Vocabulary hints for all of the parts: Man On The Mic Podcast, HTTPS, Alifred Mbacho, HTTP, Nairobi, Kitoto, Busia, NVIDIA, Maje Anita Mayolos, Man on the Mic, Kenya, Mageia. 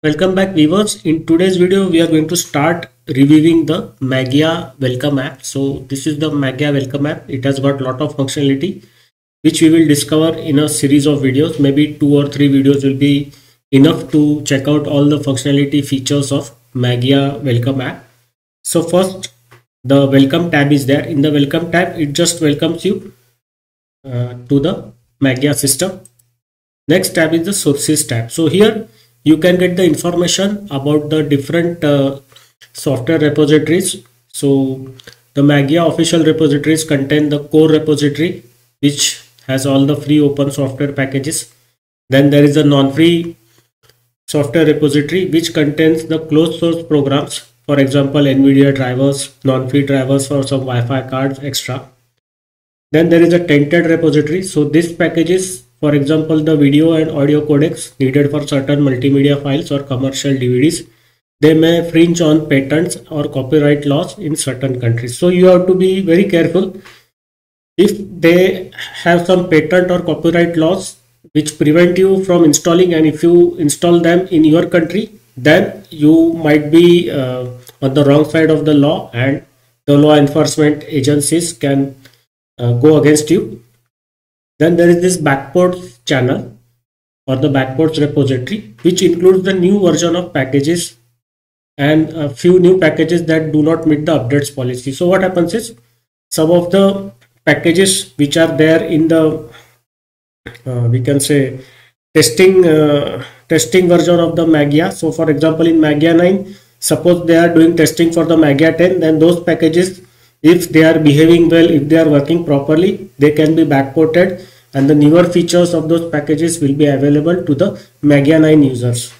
Welcome back viewers. In today's video we are going to start reviewing the Mageia welcome app. So this is the Mageia welcome app. It has got lot of functionality which we will discover in a series of videos. Maybe 2 or 3 videos will be enough to check out all the functionality features of Mageia welcome app. So first, the welcome tab is there. In the welcome tab, it just welcomes you to the Mageia system. Next tab is the sources tab. So here you can get the information about the different software repositories. So the Mageia official repositories contain the core repository, which has all the free open software packages. Then there is a non-free software repository, which contains the closed source programs. For example, NVIDIA drivers, non-free drivers for some Wi-Fi cards, etc. Then there is a tented repository. So this packages, for example, the video and audio codecs needed for certain multimedia files or commercial DVDs. They may infringe on patents or copyright laws in certain countries. So you have to be very careful. If they have some patent or copyright laws which prevent you from installing, and if you install them in your country, then you might be on the wrong side of the law, and the law enforcement agencies can go against you. Then there is this backports channel or the backports repository, which includes the new version of packages and a few new packages that do not meet the updates policy. So what happens is, some of the packages which are there in the we can say testing version of the Mageia. So for example, in Mageia 9, suppose they are doing testing for the Mageia 10, then those packages, if they are behaving well, if they are working properly, they can be backported, and the newer features of those packages will be available to the Mageia 9 users.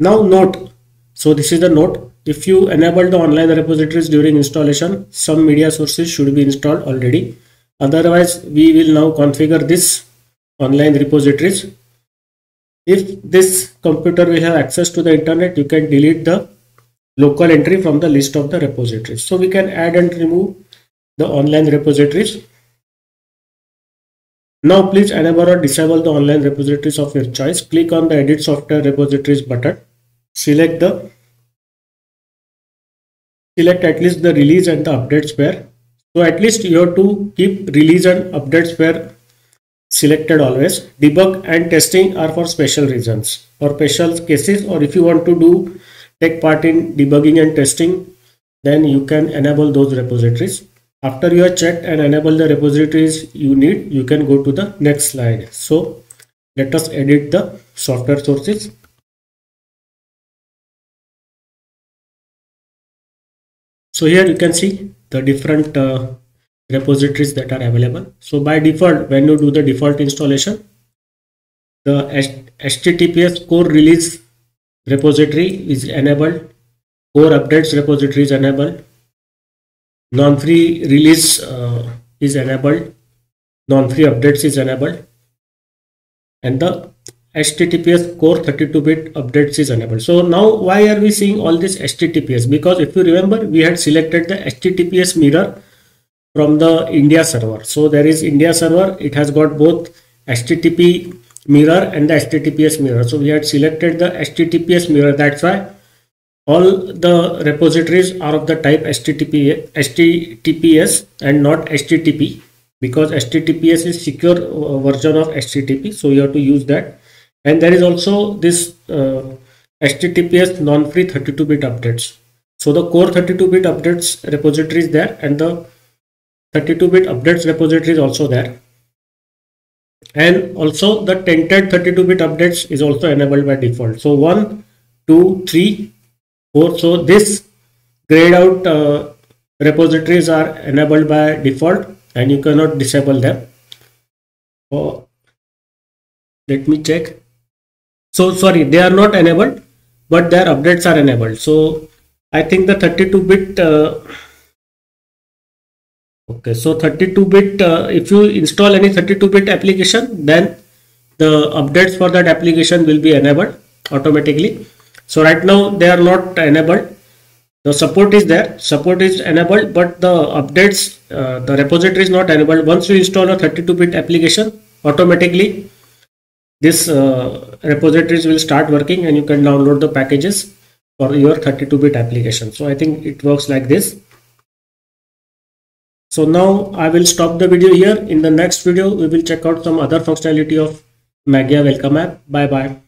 Now note, so this is the note. If you enable the online repositories during installation, some media sources should be installed already. Otherwise, we will now configure this online repositories. If this computer will have access to the internet, you can delete the local entry from the list of the repositories. So we can add and remove the online repositories. Now please enable or disable the online repositories of your choice. Click on the Edit Software Repositories button. Select at least the release and the updates pair. So at least you have to keep release and updates pair selected always. Debug and testing are for special reasons or special cases, or if you want to take part in debugging and testing, then you can enable those repositories. After you have checked and enabled the repositories you need, you can go to the next slide. So let us edit the software sources. So here you can see the different repositories that are available. So by default, when you do the default installation, the HTTPS core release repository is enabled, core updates repository is enabled, non-free release is enabled, non-free updates is enabled, and the HTTPS core 32-bit updates is enabled. So now why are we seeing all this HTTPS? Because if you remember, we had selected the HTTPS mirror from the India server. So there is India server, it has got both HTTP mirror and the HTTPS mirror. So we had selected the HTTPS mirror. That's why all the repositories are of the type HTTPS and not HTTP, because HTTPS is secure version of HTTP. So you have to use that. And there is also this HTTPS non-free 32-bit updates. So the core 32-bit updates repository is there, and the 32-bit updates repository is also there. And also the tented 32-bit updates is also enabled by default. So 1, 2, 3, 4. So this grayed out repositories are enabled by default, and you cannot disable them. Oh, let me check. So sorry, they are not enabled, but their updates are enabled. So I think the 32-bit. Okay, so 32-bit, if you install any 32-bit application, then the updates for that application will be enabled automatically. So right now they are not enabled. The support is there, support is enabled, but the updates, the repository is not enabled. Once you install a 32-bit application, automatically this repositories will start working and you can download the packages for your 32-bit application. So I think it works like this. So now I will stop the video here. In the next video, we will check out some other functionality of Mageia Welcome app. Bye bye.